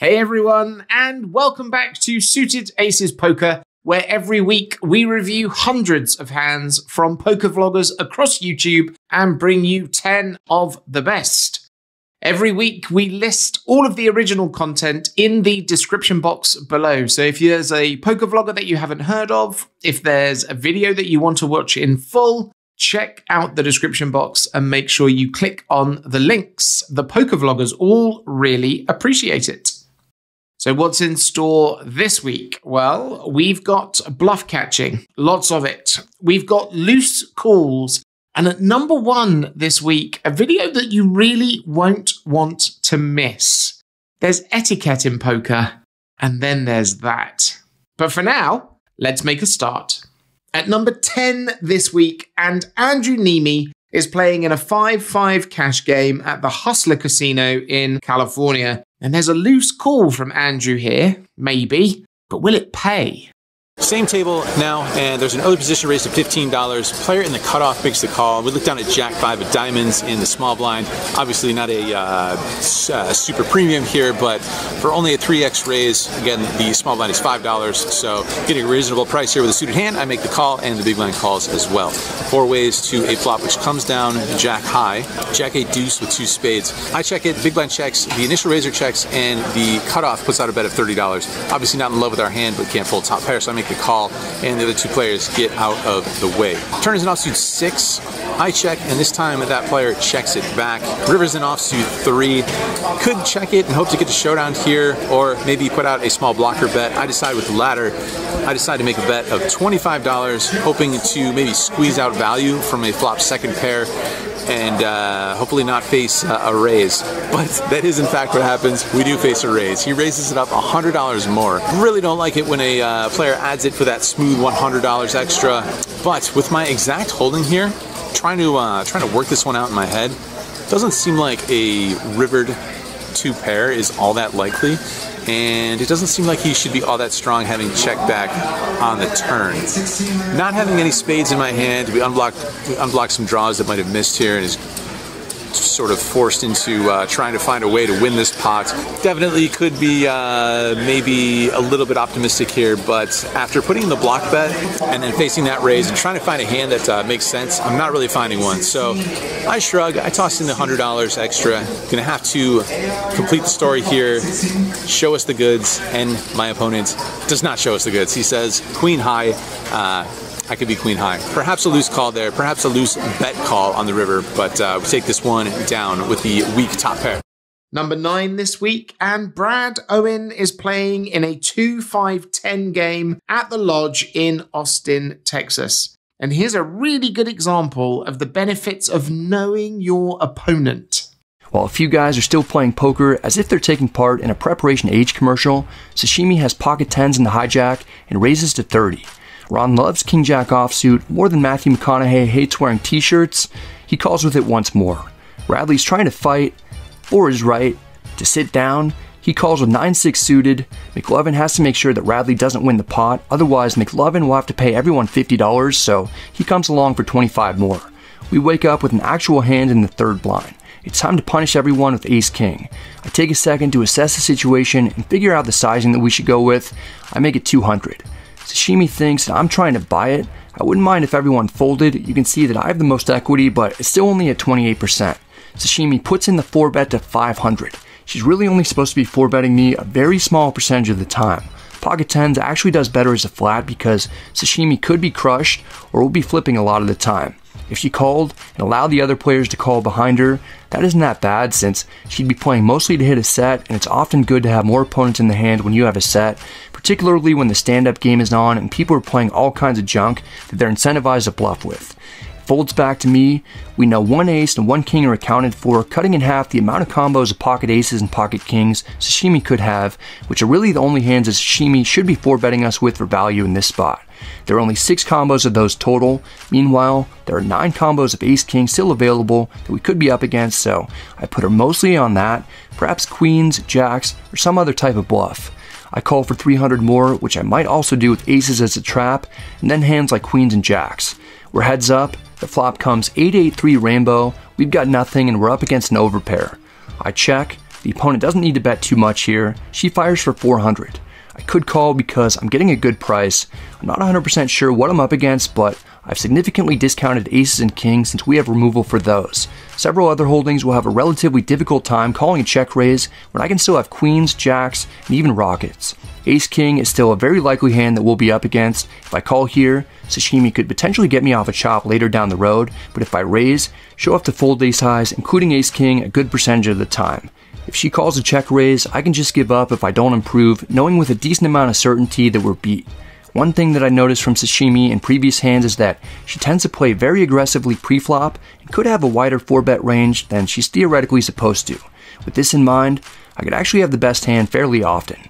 Hey everyone, and welcome back to Suited Aces Poker, where every week we review hundreds of hands from poker vloggers across YouTube and bring you 10 of the best. Every week we list all of the original content in the description box below. So if there's a poker vlogger that you haven't heard of, if there's a video that you want to watch in full, check out the description box and make sure you click on the links. The poker vloggers all really appreciate it. So what's in store this week? Well, we've got bluff catching, lots of it. We've got loose calls. And at number one this week, a video that you really won't want to miss. There's etiquette in poker, and then there's that. But for now, let's make a start. At number 10 this week, and Andrew Neeme is playing in a 5-5 cash game at the Hustler Casino in California. And there's a loose call from Andrew here, maybe, but will it pay? Same table now, and there's an early position raise of $15. Player in the cutoff makes the call. We look down at Jack 5 of diamonds in the small blind. Obviously not a super premium here, but for only a 3x raise, again, the small blind is $5. So getting a reasonable price here with a suited hand. I make the call, and the big blind calls as well. Four ways to a flop, which comes down Jack high. Jack 8 deuce with two spades. I check it, big blind checks, the initial raiser checks, and the cutoff puts out a bet of $30. Obviously not in love with our hand, but can't fold top pair, so I make the call, and the other two players get out of the way. Turn is an offsuit 6. I check, and this time that player checks it back. River's an offsuit 3. Could check it and hope to get the showdown here, or maybe put out a small blocker bet. I decide with the latter. I decide to make a bet of $25, hoping to maybe squeeze out value from a flop second pair, and hopefully not face a raise. But that is in fact what happens. We do face a raise. He raises it up $100 more. Really don't like it when a player adds it for that smooth $100 extra. But with my exact holding here, trying to work this one out in my head, doesn't seem like a rivered two pair is all that likely. And it doesn't seem like he should be all that strong having checked back on the turn. Not having any spades in my hand, we unblocked some draws that might have missed here, and is sort of forced into trying to find a way to win this pot. Definitely could be maybe a little bit optimistic here, but after putting in the block bet and then facing that raise and trying to find a hand that makes sense, I'm not really finding one. So I shrug, I toss in the $100 extra. Gonna have to complete the story here, show us the goods, and my opponent does not show us the goods. He says, queen high, I could be queen high. Perhaps a loose call there, perhaps a loose bet call on the river, but we take this one down with the weak top pair. Number 9 this week, and Brad Owen is playing in a 2-5-10 game at the Lodge in Austin, Texas. And here's a really good example of the benefits of knowing your opponent. While a few guys are still playing poker as if they're taking part in a preparation age commercial, Sashimi has pocket 10s in the hijack and raises to 30. Ron loves King Jack offsuit more than Matthew McConaughey hates wearing t-shirts. He calls with it once more. Radley's trying to fight, or is right, to sit down. He calls with 9-6 suited. McLovin has to make sure that Radley doesn't win the pot, otherwise McLovin will have to pay everyone $50, so he comes along for 25 more. We wake up with an actual hand in the third blind. It's time to punish everyone with Ace King. I take a second to assess the situation and figure out the sizing that we should go with. I make it 200. Sashimi thinks that I'm trying to buy it. I wouldn't mind if everyone folded. You can see that I have the most equity, but it's still only at 28%. Sashimi puts in the 4-bet to 500. She's really only supposed to be 4-betting me a very small percentage of the time. Pocket 10s actually does better as a flat because Sashimi could be crushed or will be flipping a lot of the time. If she called and allowed the other players to call behind her, that isn't that bad since she'd be playing mostly to hit a set, and it's often good to have more opponents in the hand when you have a set, particularly when the stand-up game is on and people are playing all kinds of junk that they're incentivized to bluff with. It folds back to me. We know one ace and one king are accounted for, cutting in half the amount of combos of pocket aces and pocket kings Sashimi could have, which are really the only hands that Sashimi should be 4-betting us with for value in this spot. There are only 6 combos of those total. Meanwhile, there are 9 combos of Ace King still available that we could be up against, so I put her mostly on that, perhaps queens, jacks, or some other type of bluff. I call for 300 more, which I might also do with aces as a trap, and then hands like queens and jacks. We're heads up, the flop comes 8-8-3 Rainbow, we've got nothing, and we're up against an overpair. I check. The opponent doesn't need to bet too much here. She fires for 400. I could call because I'm getting a good price. I'm not 100% sure what I'm up against, but I've significantly discounted aces and kings since we have removal for those. Several other holdings will have a relatively difficult time calling a check raise when I can still have queens, jacks, and even rockets. Ace king is still a very likely hand that we'll be up against. If I call here, Sashimi could potentially get me off a chop later down the road, but if I raise, she'll have to fold ace highs, including ace king, a good percentage of the time. If she calls a check raise, I can just give up if I don't improve, knowing with a decent amount of certainty that we're beat. One thing that I noticed from Sashimi in previous hands is that she tends to play very aggressively pre-flop and could have a wider 4-bet range than she's theoretically supposed to. With this in mind, I could actually have the best hand fairly often.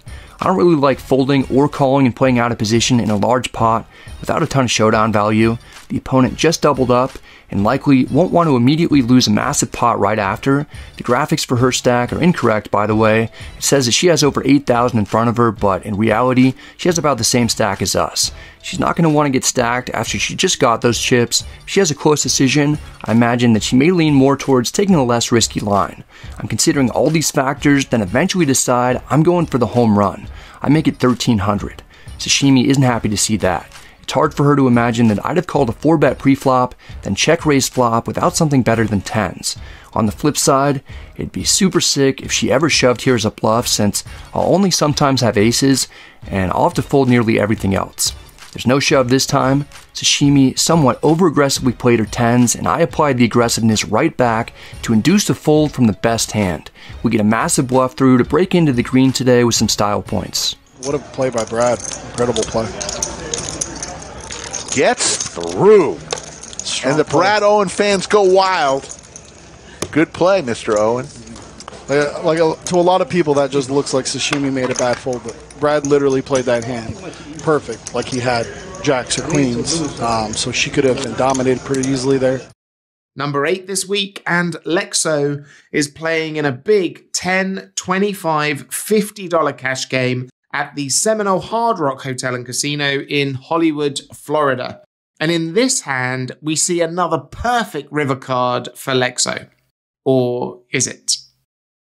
I don't really like folding or calling and playing out of position in a large pot without a ton of showdown value. The opponent just doubled up and likely won't want to immediately lose a massive pot right after. The graphics for her stack are incorrect, by the way. It says that she has over 8,000 in front of her, but in reality, she has about the same stack as us. She's not going to want to get stacked after she just got those chips. If she has a close decision, I imagine that she may lean more towards taking a less risky line. I'm considering all these factors, then eventually decide I'm going for the home run. I make it 1,300. Sashimi isn't happy to see that. It's hard for her to imagine that I'd have called a 4-bet pre-flop, then check-raise flop without something better than 10s. On the flip side, it'd be super sick if she ever shoved here as a bluff, since I'll only sometimes have aces, and I'll have to fold nearly everything else. There's no shove this time. Sashimi somewhat over-aggressively played her 10s, and I applied the aggressiveness right back to induce the fold from the best hand. We get a massive bluff through to break into the green today with some style points. What a play by Brad. Incredible play. Gets through. Strong and the play. Brad Owen fans go wild. Good play, Mr. Owen. To a lot of people, that just looks like Sashimi made a bad fold, but Brad literally played that hand perfect. Like, he had jacks or queens, so she could have been dominated pretty easily there. Number 8 this week, and Lex O is playing in a big $10, $25, $50 cash game at the Seminole Hard Rock Hotel and Casino in Hollywood, Florida. And in this hand, we see another perfect river card for Lex O. Or is it?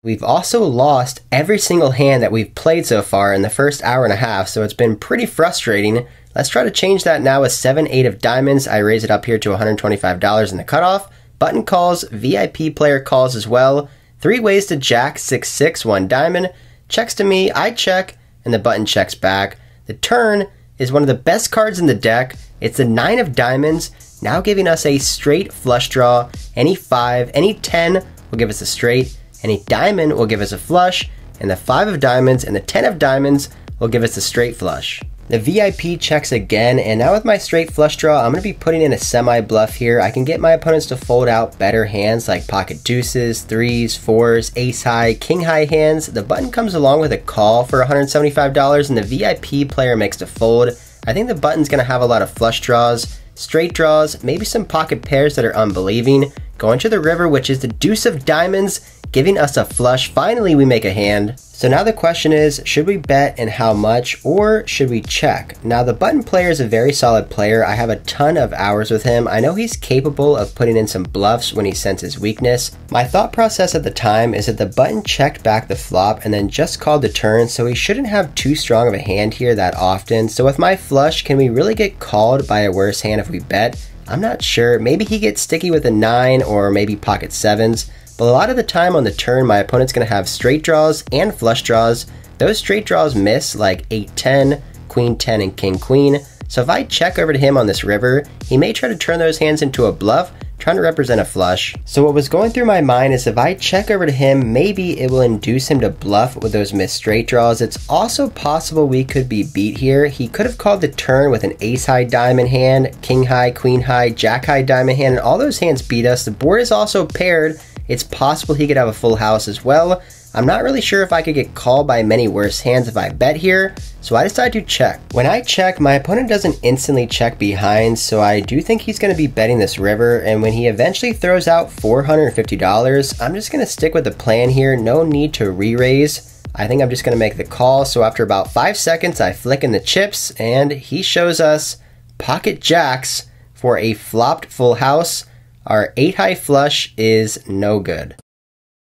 We've also lost every single hand that we've played so far in the first hour and a half, so it's been pretty frustrating. Let's try to change that now with 7-8 of diamonds. I raise it up here to $125 in the cutoff. Button calls, VIP player calls as well. 3 ways to jack, 6-6, 1 diamond. Checks to me, I check, and the button checks back. The turn is one of the best cards in the deck. It's the 9 of diamonds, now giving us a straight flush draw. Any 5, any 10 will give us a straight. Any diamond will give us a flush, and the 5 of diamonds and the 10 of diamonds will give us a straight flush. The VIP checks again, and now with my straight flush draw, I'm going to be putting in a semi-bluff here. I can get my opponents to fold out better hands like pocket deuces, 3s, 4s, ace-high, king-high hands. The button comes along with a call for $175, and the VIP player makes a fold. I think the button's going to have a lot of flush draws, straight draws, maybe some pocket pairs that are unbelieving. Going to the river, which is the deuce of diamonds, giving us a flush. Finally, we make a hand. So now the question is, should we bet and how much, or should we check? Now the button player is a very solid player. I have a ton of hours with him. I know he's capable of putting in some bluffs when he senses weakness. My thought process at the time is that the button checked back the flop and then just called the turn, so he shouldn't have too strong of a hand here that often. So with my flush, can we really get called by a worse hand if we bet? I'm not sure. Maybe he gets sticky with a 9 or maybe pocket 7s. But a lot of the time on the turn, my opponent's going to have straight draws and flush draws. Those straight draws miss, like 8-10, queen-10, and king-queen. So if I check over to him on this river, he may try to turn those hands into a bluff, trying to represent a flush. So what was going through my mind is if I check over to him, maybe it will induce him to bluff with those missed straight draws. It's also possible we could be beat here. He could have called the turn with an ace-high diamond hand, king-high, queen-high, jack-high diamond hand, and all those hands beat us. The board is also paired. It's possible he could have a full house as well. I'm not really sure if I could get called by many worse hands if I bet here, so I decide to check. When I check, my opponent doesn't instantly check behind, so I do think he's going to be betting this river, and when he eventually throws out $450, I'm just going to stick with the plan here, no need to re-raise. I think I'm just going to make the call, so after about 5 seconds, I flick in the chips, and he shows us pocket jacks for a flopped full house. Our 8-high flush is no good.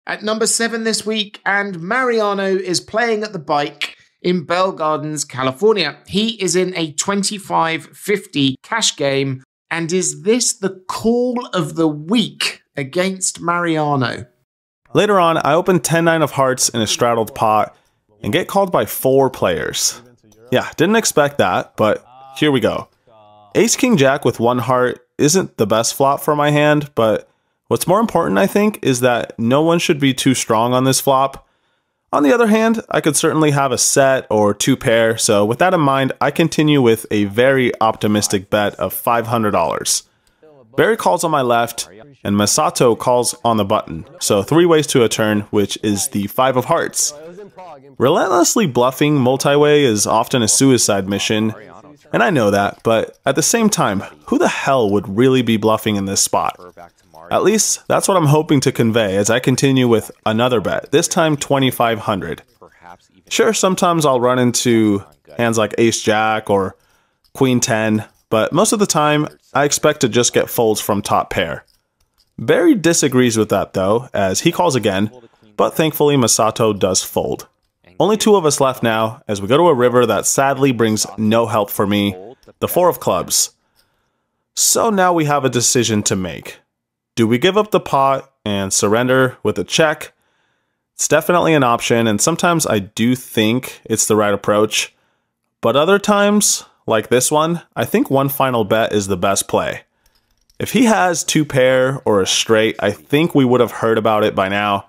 at number 7 this week, and Mariano is playing at the Bike in Bell Gardens, California. He is in a 25-50 cash game, and is this the call of the week against Mariano? Later on, I opened 10-9 of hearts in a straddled pot and get called by 4 players. Yeah, didn't expect that, but here we go. Ace King Jack with 1 heart isn't the best flop for my hand, but what's more important, I think, is that no one should be too strong on this flop. On the other hand, I could certainly have a set or 2 pair, so with that in mind, I continue with a very optimistic bet of $500. Barry calls on my left, and Masato calls on the button, so 3 ways to a turn, which is the 5 of hearts. Relentlessly bluffing multiway is often a suicide mission, and I know that, but at the same time, who the hell would really be bluffing in this spot? At least, that's what I'm hoping to convey as I continue with another bet, this time $2,500. Sure, sometimes I'll run into hands like Ace-Jack or Queen-10, but most of the time, I expect to just get folds from top pair. Barry disagrees with that though, as he calls again, but thankfully Masato does fold. Only 2 of us left now, as we go to a river that sadly brings no help for me, the 4 of clubs. So now we have a decision to make. Do we give up the pot and surrender with a check? It's definitely an option, and sometimes I do think it's the right approach, but other times, like this one, I think one final bet is the best play. If he has 2 pair or a straight, I think we would have heard about it by now.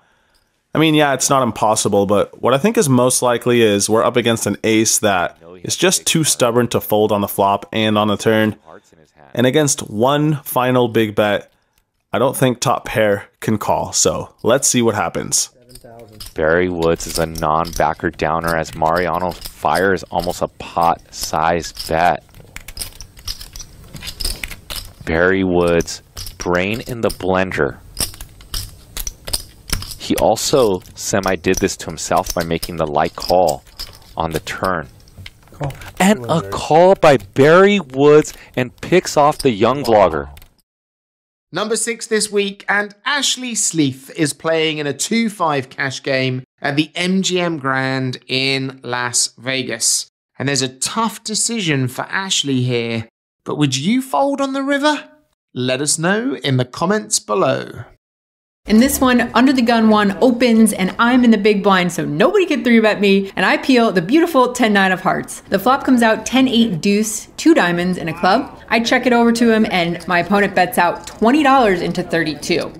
I mean, yeah, it's not impossible, but what I think is most likely is we're up against an ace that is just too stubborn to fold on the flop and on the turn. And against one final big bet, I don't think top pair can call, so let's see what happens. Barry Woods is a non-backer downer as Mariano fires almost a pot-sized bet. Barry Woods, brain in the blender. He also semi-did this to himself by making the light call on the turn. Call. And a call by Barry Woods and picks off the young vlogger. Number 6 this week, and Ashley Sleeth is playing in a 2-5 cash game at the MGM Grand in Las Vegas. And there's a tough decision for Ashley here, but would you fold on the river? Let us know in the comments below. And this one, under the gun one, opens, and I'm in the big blind, so nobody can 3-bet me, and I peel the beautiful 10-9 of hearts. The flop comes out 10-8 deuce, 2 diamonds, and a club. I check it over to him, and my opponent bets out $20 into 32.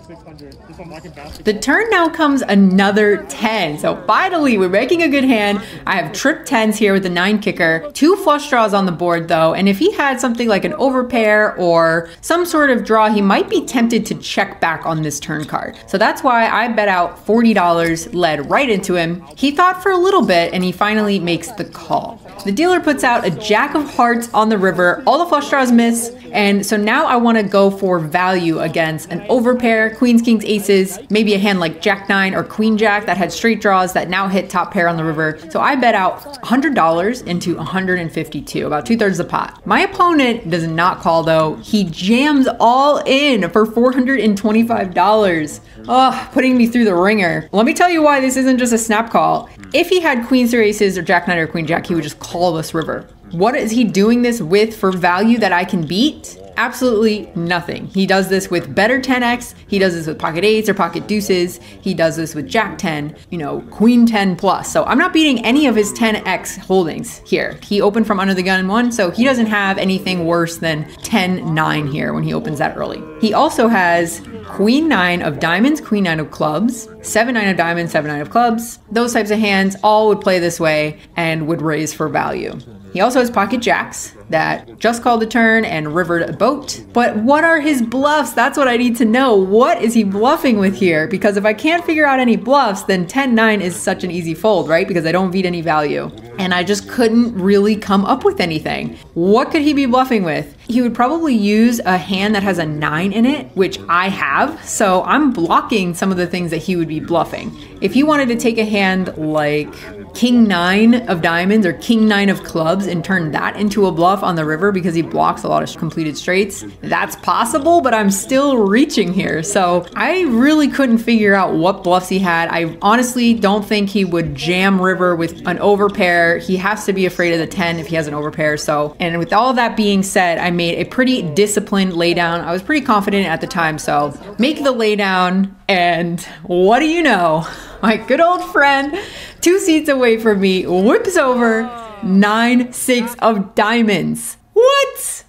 The turn now comes another 10, so finally, we're making a good hand. I have trip 10s here with the 9 kicker, 2 flush draws on the board, though, and if he had something like an overpair or some sort of draw, he might be tempted to check back on this turn card. So that's why I bet out $40, led right into him. He thought for a little bit, and he finally makes the call. The dealer puts out a jack of hearts on the river, all the flush draws miss, and so now I want to go for value against an overpair, queens, kings, aces, maybe a hand like jack 9 or queen jack that had straight draws that now hit top pair on the river. So I bet out $100 into 152, about 2/3 the pot. My opponent does not call though. He jams all in for $425. Oh, putting me through the ringer. Let me tell you why this isn't just a snap call. If he had queens or aces or jack 9 or queen jack, he would just call this river. What is he doing this with for value that I can beat? Absolutely nothing. He does this with better 10x. He does this with pocket 8s or pocket deuces. He does this with jack 10, you know, queen 10 plus. So I'm not beating any of his 10x holdings here. He opened from under the gun 1, so he doesn't have anything worse than 10-9 here when he opens that early. He also has queen 9 of diamonds, queen 9 of clubs, 7-9 of diamonds, 7-9 of clubs. Those types of hands all would play this way and would raise for value. He also has pocket jacks that just called the turn and rivered a boat. But what are his bluffs? That's what I need to know. What is he bluffing with here? Because if I can't figure out any bluffs, then 10-9 is such an easy fold, right? Because I don't beat any value. And I just couldn't really come up with anything. What could he be bluffing with? He would probably use a hand that has a 9 in it, which I have. So I'm blocking some of the things that he would be bluffing. If he wanted to take a hand like king nine of diamonds or king nine of clubs and turn that into a bluff on the river because he blocks a lot of completed straights, that's possible, but I'm still reaching here. So I really couldn't figure out what bluffs he had. I honestly don't think he would jam river with an overpair. He has to be afraid of the 10 if he has an overpair. So, and with all that being said, I made a pretty disciplined laydown. I was pretty confident at the time. So make the laydown, and what do you know? My good old friend, two seats away from me, whips over 9-6 of diamonds. What?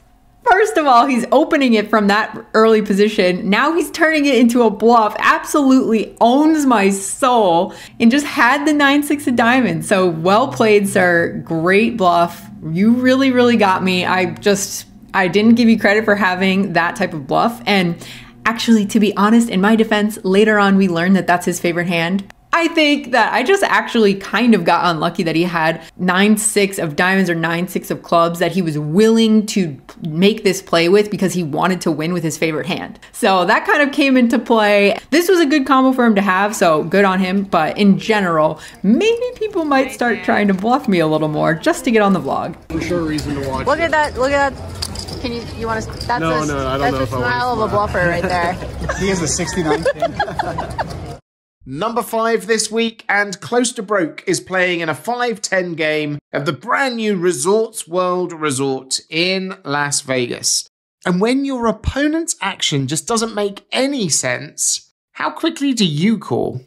First of all, he's opening it from that early position. Now he's turning it into a bluff. Absolutely owns my soul and just had the 9-6 of diamonds. So well played, sir. Great bluff. You really, really got me. I didn't give you credit for having that type of bluff. And actually, to be honest, in my defense, later on we learned that that's his favorite hand. I think that I just actually kind of got unlucky that he had 9-6 of diamonds or 9-6 of clubs that he was willing to make this play with because he wanted to win with his favorite hand. So that kind of came into play. This was a good combo for him to have, so good on him. But in general, maybe people might start trying to bluff me a little more just to get on the vlog. I'm sure reason to watch. Look at that, look at that. Can you, you want to, that's no, a, no, I don't that's know a smile of a bluffer right there. He is a 69 king. Number 5 this week, and Close to Broke is playing in a 5-10 game of the brand new Resorts World Resort in Las Vegas. And when your opponent's action just doesn't make any sense, how quickly do you call?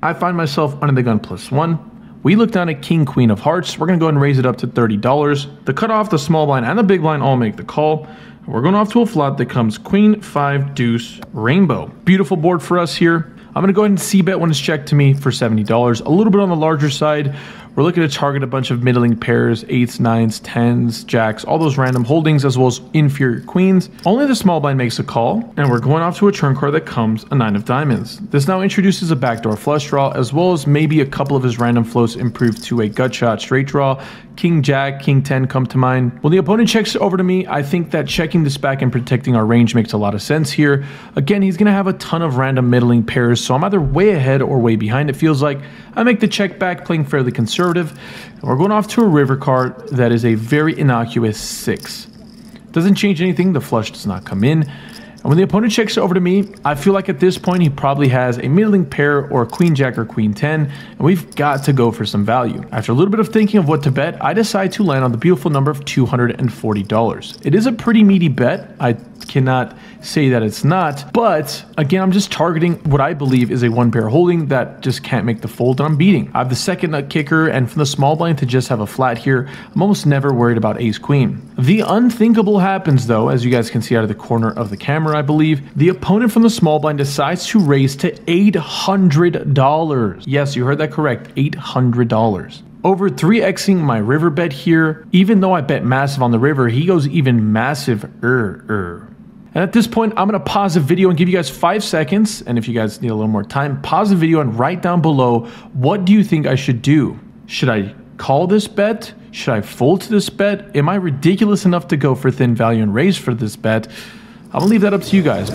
I find myself under the gun +1. We look down at King Queen of Hearts. We're going to go ahead and raise it up to $30. The cutoff, the small blind, and the big blind all make the call. We're going off to a flop that comes Queen, 5, Deuce, Rainbow. Beautiful board for us here. I'm going to go ahead and c-bet when it's checked to me for $70. A little bit on the larger side. We're looking to target a bunch of middling pairs, 8s, 9s, 10s, jacks, all those random holdings, as well as inferior queens. Only the small blind makes a call, and we're going off to a turn card that comes a 9 of diamonds. This now introduces a backdoor flush draw, as well as maybe a couple of his random floats improved to a gut shot straight draw. King jack, king 10 come to mind. When the opponent checks over to me, I think that checking this back and protecting our range makes a lot of sense here. Again, he's going to have a ton of random middling pairs, so I'm either way ahead or way behind. It feels like I make the check back, playing fairly conservative. We're going off to a river card that is a very innocuous 6. Doesn't change anything, the flush does not come in. And when the opponent checks over to me, I feel like at this point he probably has a middling pair or a queen jack or queen 10, and we've got to go for some value. After a little bit of thinking of what to bet, I decide to land on the beautiful number of $240. It is a pretty meaty bet. I cannot say that it's not, but again, I'm just targeting what I believe is a one pair holding that just can't make the fold, and I'm beating. I have the second nut kicker, and from the small blind to just have a flat here, I'm almost never worried about ace queen. The unthinkable happens though, as you guys can see out of the corner of the camera, I believe. The opponent from the small blind decides to raise to $800. Yes, you heard that correct, $800. Over 3xing my river bet here. Even though I bet massive on the river, he goes even massive. And at this point, I'm going to pause the video and give you guys 5 seconds. And if you guys need a little more time, pause the video and write down below, what do you think I should do? Should I call this bet? Should I fold to this bet? Am I ridiculous enough to go for thin value and raise for this bet? I'm going to leave that up to you guys.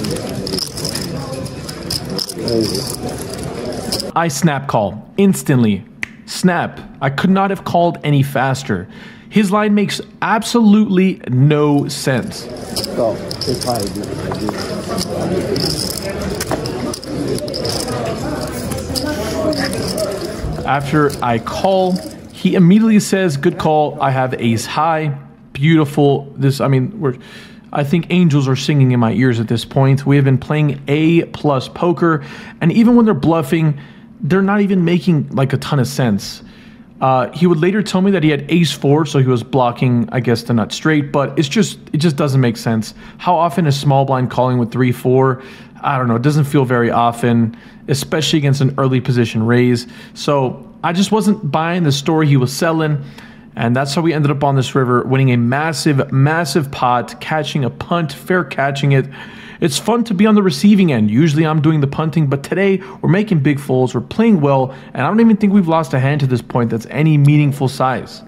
I snap call instantly. Snap. I could not have called any faster. His line makes absolutely no sense. Go. After I call, he immediately says, good call, I have ace high. Beautiful. This, I mean, I think angels are singing in my ears at this point. We have been playing A+ poker, and even when they're bluffing, they're not even making like a ton of sense. He would later tell me that he had ace 4, so he was blocking, I guess, the nut straight, but it just doesn't make sense. How often is small blind calling with 3-4? I don't know. It doesn't feel very often, especially against an early position raise. So I just wasn't buying the story he was selling, and that's how we ended up on this river, winning a massive, massive pot, catching a punt, fair catching it. It's fun to be on the receiving end. Usually I'm doing the punting, but today we're making big folds, we're playing well, and I don't even think we've lost a hand to this point that's any meaningful size.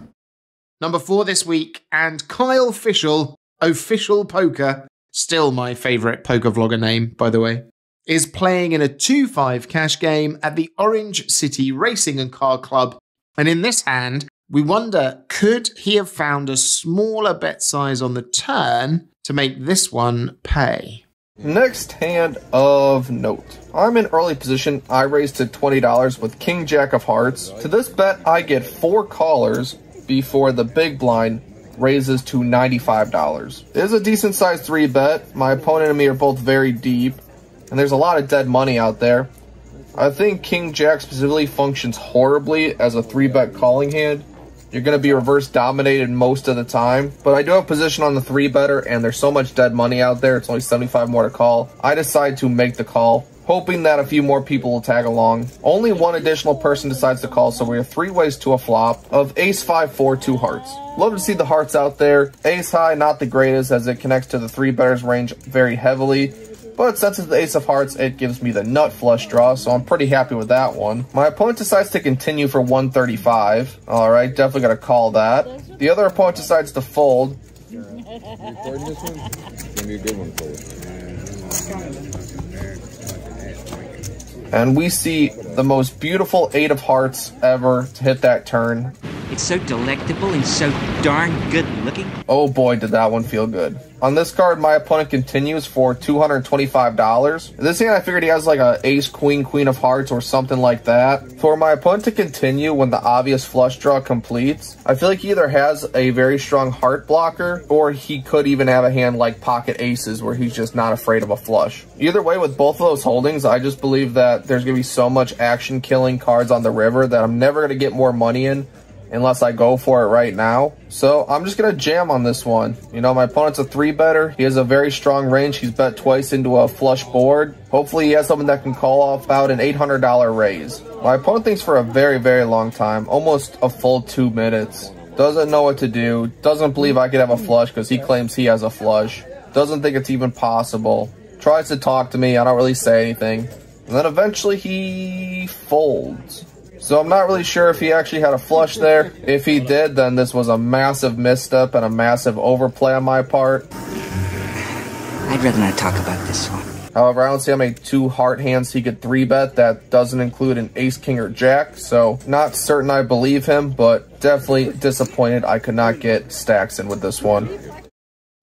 Number 4 this week, and Kyle Fischl, Official Poker, still my favorite poker vlogger name, by the way, is playing in a 2-5 cash game at the Orange City Racing and Car Club And in this hand, we wonder, could he have found a smaller bet size on the turn to make this one pay? Next hand of note. I'm in early position. I raised to $20 with King Jack of Hearts. To this bet, I get 4 callers before the big blind raises to $95. It is a decent sized 3 bet. My opponent and me are both very deep, and there's a lot of dead money out there. I think King Jack specifically functions horribly as a 3 bet calling hand. You're going to be reverse dominated most of the time, but I do have position on the 3-better, and there's so much dead money out there. It's only 75 more to call. I decide to make the call, hoping that a few more people will tag along. Only one additional person decides to call, so we have 3 ways to a flop of ace 5, 4, 2 hearts. Love to see the hearts out there. Ace high, not the greatest as it connects to the 3-better's range very heavily. But since it's the ace of hearts, it gives me the nut flush draw, so I'm pretty happy with that one. My opponent decides to continue for 135. All right, definitely gonna call that. The other opponent decides to fold. You recording this one? It's gonna be a good one for you. And we see the most beautiful 8 of hearts ever to hit that turn. It's so delectable and so darn good looking. Oh boy, did that one feel good. On this card, my opponent continues for $225. In this hand, I figured he has like an ace, queen, queen of hearts or something like that. For my opponent to continue when the obvious flush draw completes, I feel like he either has a very strong heart blocker, or he could even have a hand like pocket aces where he's just not afraid of a flush. Either way, with both of those holdings, I just believe that there's going to be so much action killing cards on the river that I'm never going to get more money in unless I go for it right now. So I'm just gonna jam on this one. You know, my opponent's a 3-better. He has a very strong range. He's bet twice into a flush board. Hopefully he has something that can call off about an $800 raise. My opponent thinks for a very, very long time, almost a full 2 minutes. Doesn't know what to do. Doesn't believe I could have a flush because he claims he has a flush. Doesn't think it's even possible. Tries to talk to me. I don't really say anything. And then eventually he folds. So I'm not really sure if he actually had a flush there. If he did, then this was a massive misstep and a massive overplay on my part. I'd rather not talk about this one. However, I don't see how many 2 heart hands he could 3-bet that doesn't include an ace, king, or jack. So not certain I believe him, but definitely disappointed I could not get stacks in with this one.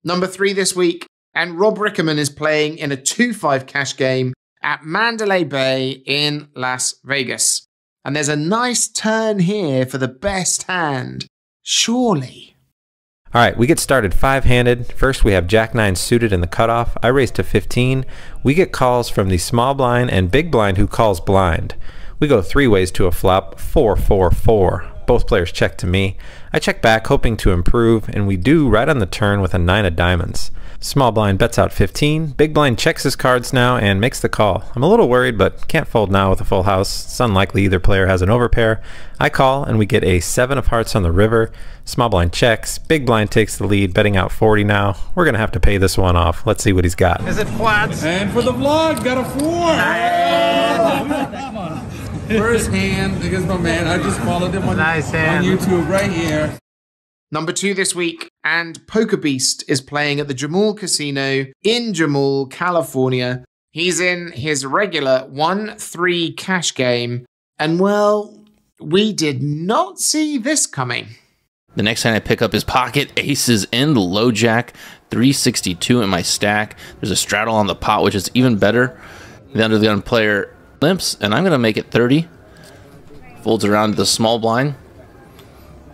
Number 3 this week, and Rob Rickerman is playing in a 2-5 cash game at Mandalay Bay in Las Vegas. And there's a nice turn here for the best hand, surely. All right, we get started 5-handed. First, we have Jack-9 suited in the cutoff. I raise to 15. We get calls from the small blind and big blind who calls blind. We go 3 ways to a flop, 4, 4, 4. Both players check to me. I check back, hoping to improve, and we do right on the turn with a 9 of diamonds. Small blind bets out 15. Big blind checks his cards now and makes the call. I'm a little worried, but can't fold now with a full house. It's unlikely either player has an overpair. I call, and we get a 7 of hearts on the river. Small blind checks. Big blind takes the lead, betting out 40 now. We're gonna have to pay this one off. Let's see what he's got. Is it flats? And for the vlog, got a 4. First hand, because my man, I just followed him on YouTube right here. Number 2 this week, and Poker Beast is playing at the Jamul Casino in Jamul, California. He's in his regular 1-3 cash game, and well, we did not see this coming. The next hand I pick up is pocket aces and the low jack, 362 in my stack. There's a straddle on the pot, which is even better. The under the gun player limps, and I'm going to make it 30. Folds around to the small blind.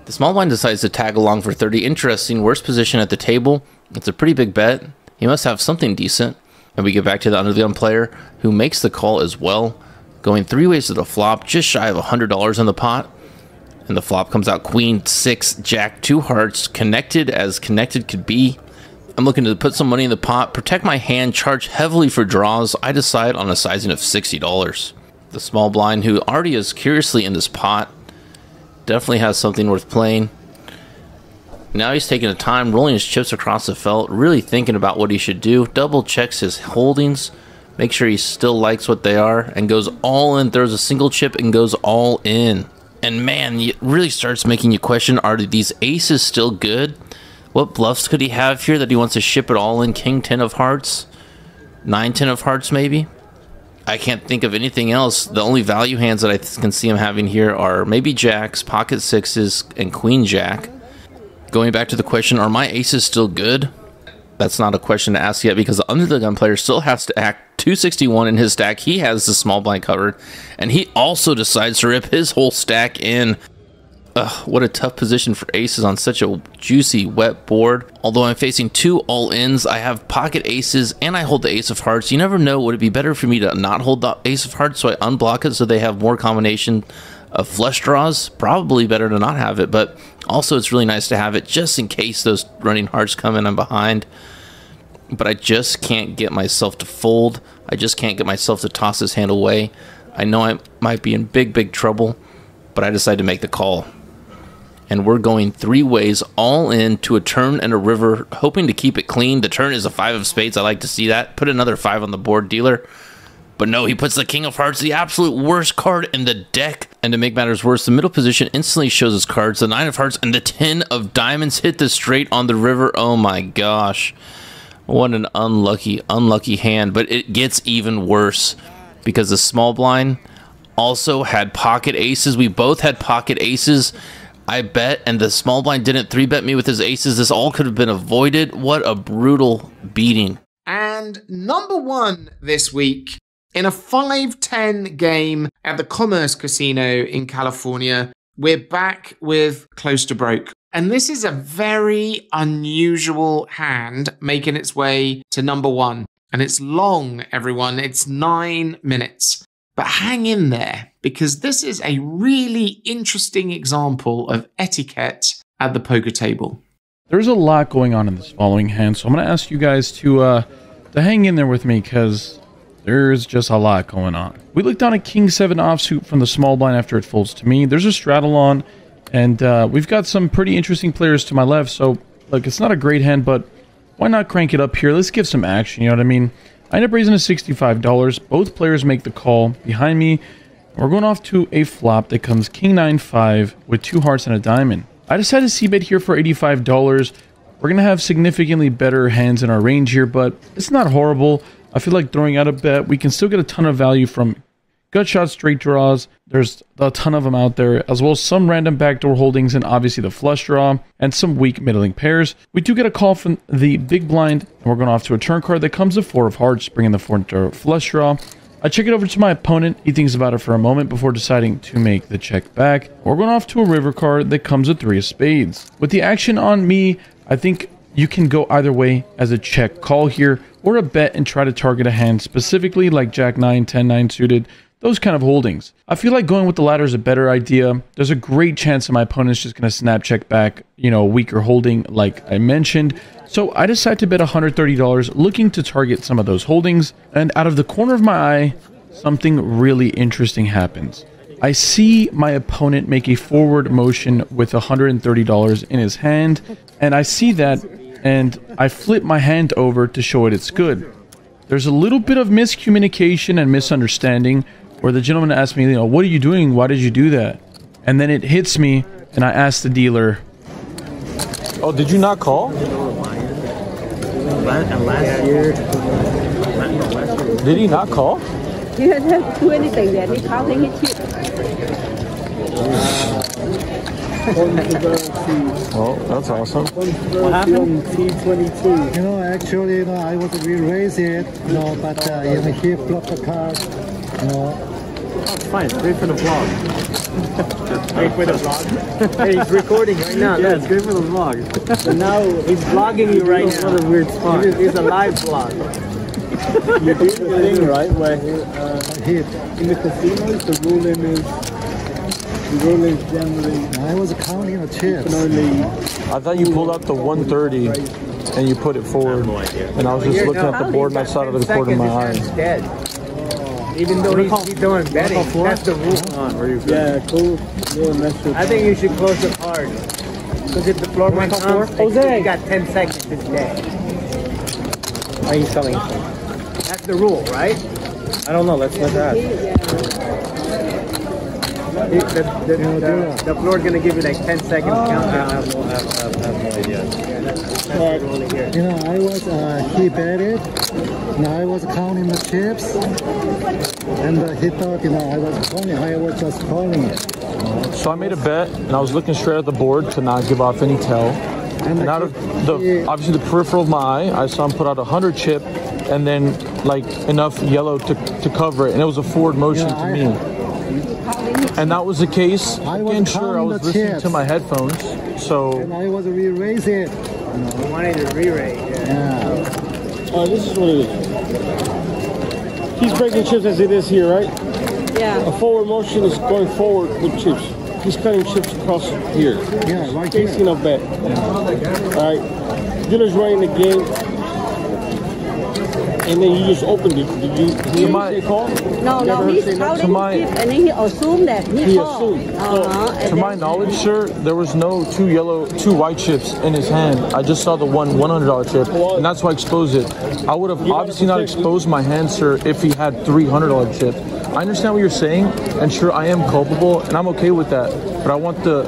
The small blind decides to tag along for 30. Interesting, worst position at the table. It's a pretty big bet. He must have something decent. And we get back to the under the gun player, who makes the call as well. Going 3 ways to the flop, just shy of $100 in the pot. And the flop comes out queen, 6, jack, 2 hearts, connected as connected could be. I'm looking to put some money in the pot, protect my hand, charge heavily for draws. I decide on a sizing of $60. The small blind, who already is curiously in this pot, definitely has something worth playing. Now he's taking a time, rolling his chips across the felt, really thinking about what he should do. Double checks his holdings, make sure he still likes what they are, and goes all in, throws a single chip, and goes all in. And man, it really starts making you question, are these aces still good? What bluffs could he have here that he wants to ship it all in? King 10 of hearts? 9 10 of hearts maybe? I can't think of anything else. The only value hands that I can see him having here are maybe jacks, pocket sixes, and queen jack. Going back to the question, are my aces still good? That's not a question to ask yet because the under-the-gun player still has to act 261 in his stack. He has the small blind covered, and he also decides to rip his whole stack in. Ugh, what a tough position for aces on such a juicy, wet board. Although I'm facing two all-ins, I have pocket aces, and I hold the ace of hearts. You never know, would it be better for me to not hold the ace of hearts so I unblock it so they have more combination of flush draws? Probably better to not have it, but also it's really nice to have it just in case those running hearts come in and behind. But I just can't get myself to fold. I just can't get myself to toss this hand away. I know I might be in big trouble, but I decided to make the call. And we're going three ways, all in to a turn and a river, hoping to keep it clean. The turn is a five of spades. I like to see that. Put another five on the board, dealer. But no, he puts the king of hearts, the absolute worst card in the deck. And to make matters worse, the middle position instantly shows his cards. The nine of hearts and the 10 of diamonds hit the straight on the river. Oh my gosh. What an unlucky hand. But it gets even worse because the small blind also had pocket aces. We both had pocket aces, I bet. And the small blind didn't 3-bet me with his aces. This all could have been avoided. What a brutal beating. And number one this week, in a 5-10 game at the Commerce Casino in California, we're back with Close to Broke. And this is a very unusual hand making its way to number one. And it's long, everyone. It's 9 minutes. But hang in there, because this is a really interesting example of etiquette at the poker table. There's a lot going on in this following hand, so I'm going to ask you guys to hang in there with me, because there's just a lot going on. We looked on a king-7 offsuit from the small blind after it folds to me. There's a straddle on, and we've got some pretty interesting players to my left. So, look, it's not a great hand, but why not crank it up here? Let's give some action, you know what I mean? I end up raising to $65. Both players make the call behind me. We're going off to a flop that comes king-9-5 with two hearts and a diamond. I decided to c-bet here for $85. We're going to have significantly better hands in our range here, but it's not horrible. I feel like throwing out a bet. We can still get a ton of value from gut shots, straight draws. There's a ton of them out there, as well as some random backdoor holdings and obviously the flush draw and some weak middling pairs. We do get a call from the big blind, and we're going off to a turn card that comes to four of hearts, bringing the four into a flush draw. I check it over to my opponent. He thinks about it for a moment before deciding to make the check back. We're going off to a river card that comes with three of spades. With the action on me, I think you can go either way as a check call here, or a bet and try to target a hand specifically like jack 9, 10, 9 suited, those kind of holdings. I feel like going with the latter is a better idea. There's a great chance that my opponent's just going to snap check back, you know, a weaker holding like I mentioned. So I decide to bet $130 looking to target some of those holdings. And out of the corner of my eye, something really interesting happens. I see my opponent make a forward motion with $130 in his hand, and I see that, and I flip my hand over to show it it's good. There's a little bit of miscommunication and misunderstanding where the gentleman asked me, you know, what are you doing? Why did you do that? And then it hits me, and I asked the dealer, oh, did you not call? Did he not call? He didn't do anything yet. He called and he cheated. Oh, that's awesome. What happened? T22. You know, actually, you know, I would re-raise it, you know, but you know, he flopped the card, you know. Oh, it's fine. Great for the vlog. Great for the vlog? Hey, he's recording right now. Yeah, it's great for the vlog. So now he's vlogging you right now. What a weird spot. It's a live vlog. You did the thing right where here in the casinos the ruling is generally. I was counting a chip. I thought you pulled out the 130 and you put it forward. I have no idea. And I was just looking at the board and I saw it with the corner of my eye. Even though he's doing betting, that's the rule. Yeah, cool. I think you should close the card because if the floor went on, you got 10 seconds to stay. Are you selling? That's the rule, right? I don't know. Let's not ask. The floor is going to give you like 10 seconds countdown. I have no idea. You know, I was, he bet it, Now I was counting the chips, and he thought, you know, I was just calling. So I made a bet, and I was looking straight at the board to not give off any tell. And out of the, obviously the peripheral of my eye, I saw him put out 100 chip, and then like enough yellow to cover it, and it was a forward motion to me. And that was the case. I was listening to my headphones, so. And I was re-raising it. I wanted to re-raise. Yeah. Oh, this is what it is. He's breaking chips as it is here, right? Yeah. A forward motion is going forward with chips. He's cutting chips across here. Yeah, right here. Casing a bet. Yeah. All right. Dealer's running the game. And then you just opened it. Did you hear call? No, no, he's counting chips, and then he assumed that he called. To my knowledge, sir, there was no two white chips in his hand. I just saw the one $100 chip, and that's why I exposed it. I would have obviously not exposed my hand, sir, if he had $300 chip. I understand what you're saying, and sure, I am culpable, and I'm okay with that. But I want the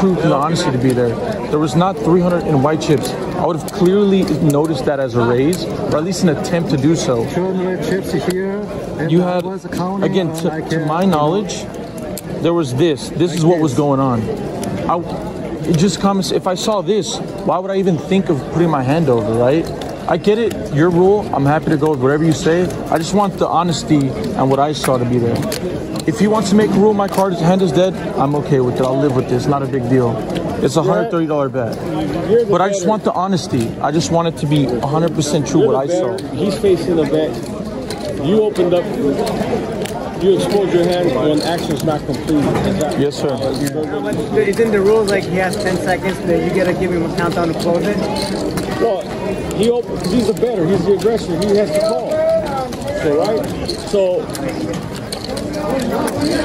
truth and the honesty to be there. There was not 300 in white chips. I would have clearly noticed that as a raise, or at least an attempt to do so. Chips here. You had, again, to my knowledge, there was this. This is what was going on. It just comes, if I saw this, why would I even think of putting my hand over, right? I get it, your rule, I'm happy to go with whatever you say. I just want the honesty and what I saw to be there. If he wants to make a rule, my card, his hand is dead, I'm okay with it, I'll live with this, not a big deal. It's a $130 bet. But I just want the honesty. I just want it to be 100% true what I saw. He's facing the bet. You opened up, you exposed your hand when action's not completed. Yes, sir. Isn't the rules like he has 10 seconds that you gotta give him a countdown to close it? Well, he's the better, he's the aggressor, he has to call. So, right? So,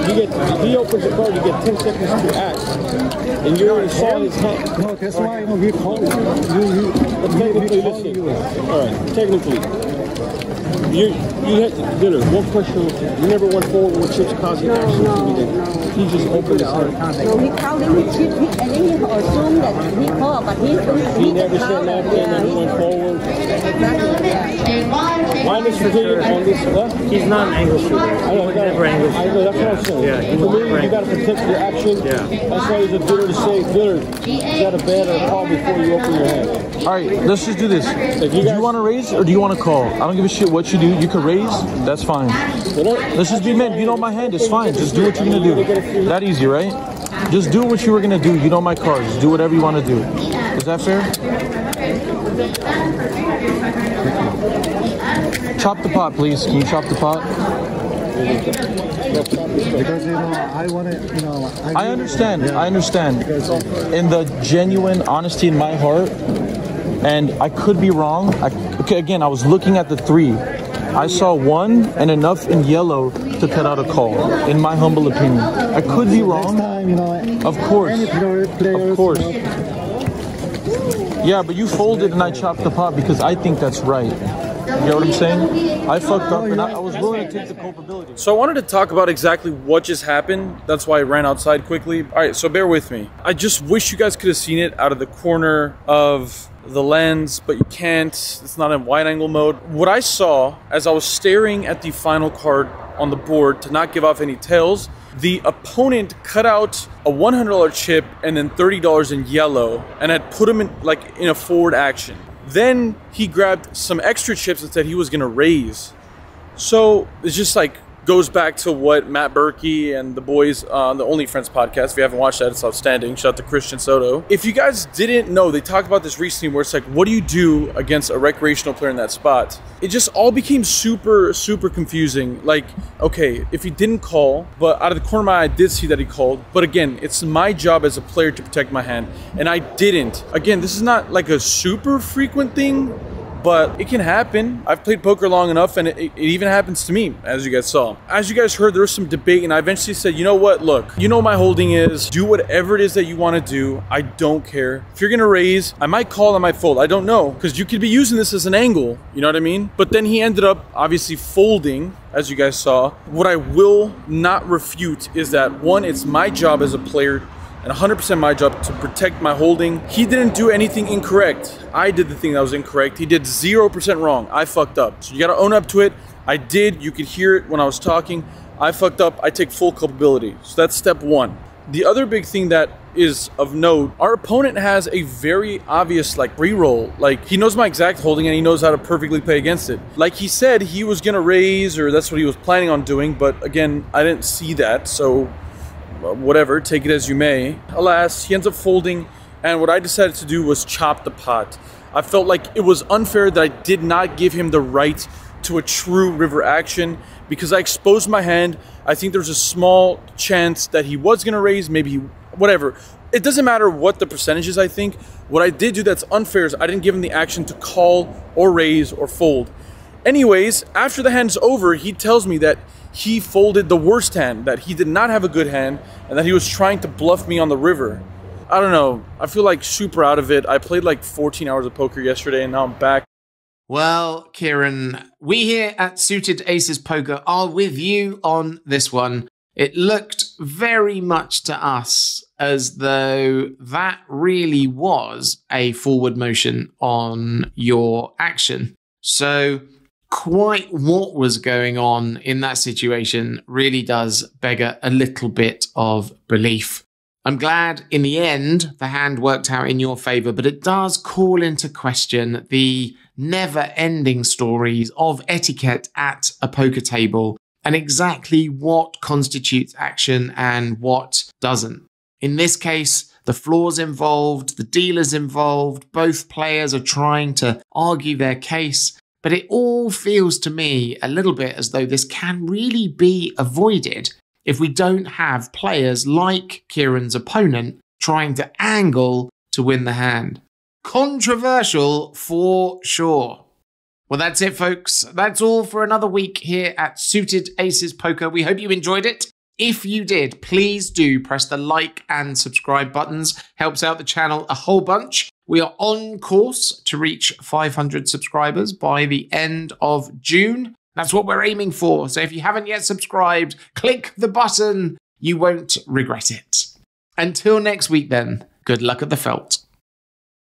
he opens the card, you get 10 seconds to act. And you already saw his hand. No, that's why I'm going to call you. Technically, listen. All right, technically. You had to dinner. One question was you never went forward with chips causing action. No. He just opened his hand. No, he counted his chips and then he assumed that he called, but he never said nothing, never went forward. Why did you do it on this left? He's not an angle shooter. I know, never angle shooter. I know, that's what I'm saying. Yeah, he was never. You got to protect your action. Yeah. That's why he's a dealer to say, dealer, you got a bet or a call before you open your hand. All right, let's just do this. Do you want to raise or do you want to call? I don't give a shit what you do. You could raise, that's fine. Let's just be men. You know my hand, it's fine. Just do what you're gonna do. That easy, right? Just do what you were gonna do. You know my cards. Just do whatever you wanna do. Is that fair? Chop the pot, please. Can you chop the pot? Because, you know, I want to, you know. I understand. I understand. In the genuine honesty in my heart, and I could be wrong. Okay, again, I was looking at the three. I saw one and enough in yellow to cut out a call, in my humble opinion. I could be wrong. Of course. Of course. Yeah, but you folded and I chopped the pot because I think that's right. You know what I'm saying? I fucked up and I was willing to take the culpability. So I wanted to talk about exactly what just happened. That's why I ran outside quickly. All right, so bear with me. I just wish you guys could have seen it out of the corner of the lens, but you can't. It's not in wide angle mode. What I saw as I was staring at the final card on the board to not give off any tails, the opponent cut out a $100 chip and then $30 in yellow and had put him in like in a forward action. Then he grabbed some extra chips and said he was gonna raise. So it's just like goes back to what Matt Berkey and the boys on the Only Friends podcast, if you haven't watched that, it's outstanding. Shout out to Christian Soto. If you guys didn't know, they talked about this recently where it's like, what do you do against a recreational player in that spot? It just all became super, super confusing. Like, okay, if he didn't call, but out of the corner of my eye, I did see that he called. But again, it's my job as a player to protect my hand, and I didn't. Again, this is not like a super frequent thing, but it can happen. I've played poker long enough, and it even happens to me, as you guys saw. As you guys heard, there was some debate, and I eventually said, you know what, look, you know my holding is, do whatever it is that you wanna do, I don't care. If you're gonna raise, I might call, I might fold, I don't know, because you could be using this as an angle, you know what I mean? But then he ended up, obviously, folding, as you guys saw. What I will not refute is that, one, it's my job as a player and 100% my job to protect my holding. He didn't do anything incorrect. I did the thing that was incorrect. He did 0% wrong. I fucked up. So you gotta own up to it. I did. You could hear it when I was talking. I fucked up. I take full culpability. So that's step one. The other big thing that is of note, our opponent has a very obvious like re-roll. Like he knows my exact holding and he knows how to perfectly play against it. Like he said he was gonna raise, or that's what he was planning on doing, but again, I didn't see that, so whatever, take it as you may. Alas, he ends up folding, and what I decided to do was chop the pot. I felt like it was unfair that I did not give him the right to a true river action because I exposed my hand. I think there's a small chance that he was gonna raise, maybe he, whatever. It doesn't matter what the percentage is, I think. What I did do that's unfair is I didn't give him the action to call or raise or fold. Anyways, after the hand's over, he tells me that he folded the worst hand, that he did not have a good hand, and that he was trying to bluff me on the river. I don't know. I feel like super out of it. I played like 14 hours of poker yesterday, and now I'm back. Well, Kieran, we here at Suited Aces Poker are with you on this one. It looked very much to us as though that really was a forward motion on your action. So quite what was going on in that situation really does beggar a little bit of belief. I'm glad in the end the hand worked out in your favor, but it does call into question the never-ending stories of etiquette at a poker table and exactly what constitutes action and what doesn't. In this case, the floor's involved, the dealer's involved, both players are trying to argue their case, but it all feels to me a little bit as though this can really be avoided if we don't have players like Kieran's opponent trying to angle to win the hand. Controversial for sure. Well, that's it, folks. That's all for another week here at Suited Aces Poker. We hope you enjoyed it. If you did, please do press the like and subscribe buttons. Helps out the channel a whole bunch. We are on course to reach 500 subscribers by the end of June. That's what we're aiming for. So if you haven't yet subscribed, click the button. You won't regret it. Until next week then, good luck at the felt.